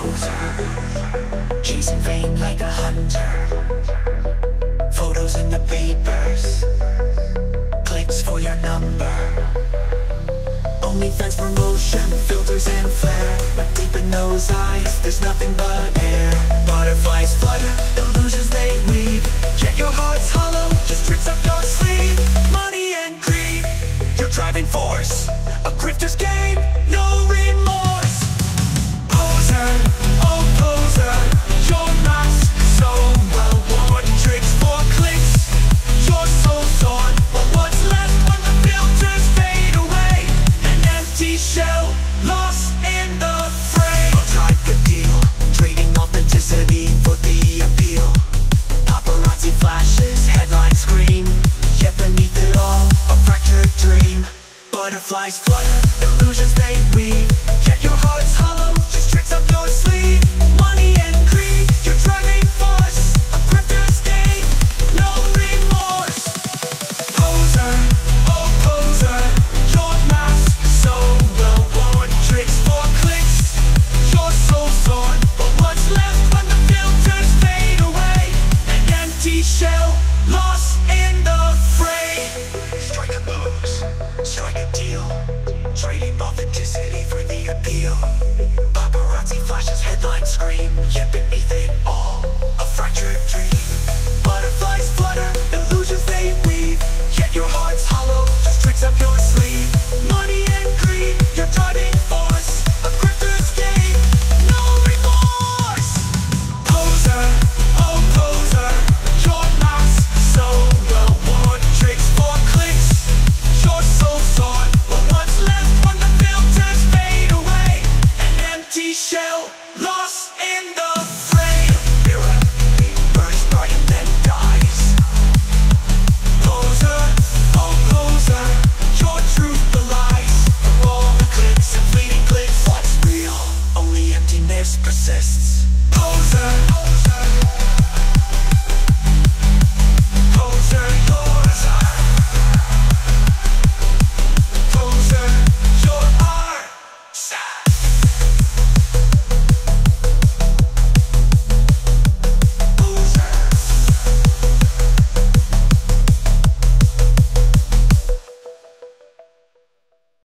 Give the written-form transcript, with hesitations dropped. poser, chasing fame like a hunter. Photos in the papers, clicks for your number. OnlyFans promotion, filters and flair, but deep in those eyes, there's nothing but air. Butterflies flutter, illusions they weave, yet your heart's hollow, just tricks up your sleeve. Money and greed, your driving force, a grifter's game, no remorse. Butterflies flutter, illusions they weave, yet your heart's hollow, just tricks up your sleeve. Money and greed, your driving force, a grifter's game, no remorse. Poser, oh poser, your mask so well worn, tricks for clicks, your soul torn, but what's left when the filters fade away? An empty shell, lost in the fray. Strike a pose, strike a deal, trading authenticity for the appeal. Paparazzi flashes, headlines scream, yet beneath it all, a fractured dream. Butterflies flutter, illusions they weave, yet your heart's hollow, just tricks up your sleeve. Money and greed, your driving force, a grifter's game, no remorse. Poser, oh poser, your mask so well worn, tricks for clicks, your soul. Shell lost in the